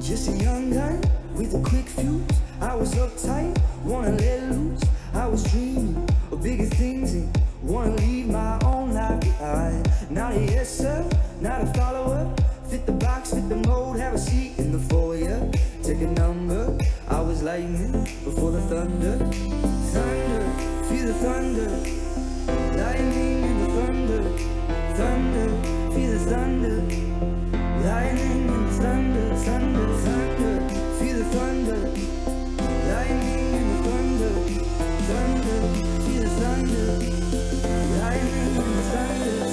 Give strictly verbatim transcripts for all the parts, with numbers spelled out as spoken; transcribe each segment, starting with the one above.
Just a young guy with a quick fuse. I was uptight, wanna let loose. I was dreaming of bigger things and wanna leave my own life behind. Not a yes sir, not a follower. Fit the box, fit the mold, have a seat in the foyer. Take a number, I was lightning before the thunder. Thunder, feel the thunder. Lightning and the thunder. Thunder, feel the thunder. Lightning and the thunder. Thunder, thunder, feel the thunder. Lightning and the thunder. Thunder, feel the thunder. Lightning and the thunder. Thunder.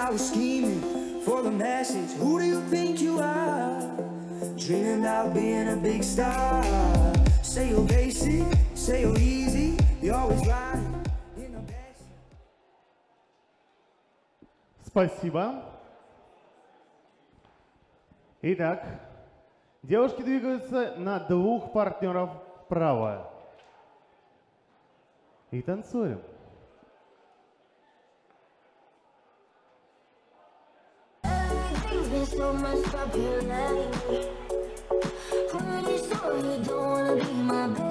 I was scheming for the masses. Who do you think you are? Dreaming about being a big star. Say you're basic, say you're easy. You're always riding in the best. Спасибо. Итак, девушки двигаются на двух партнеров вправо. И танцуем. So much popularity. Pretty sure you don't wanna be my baby.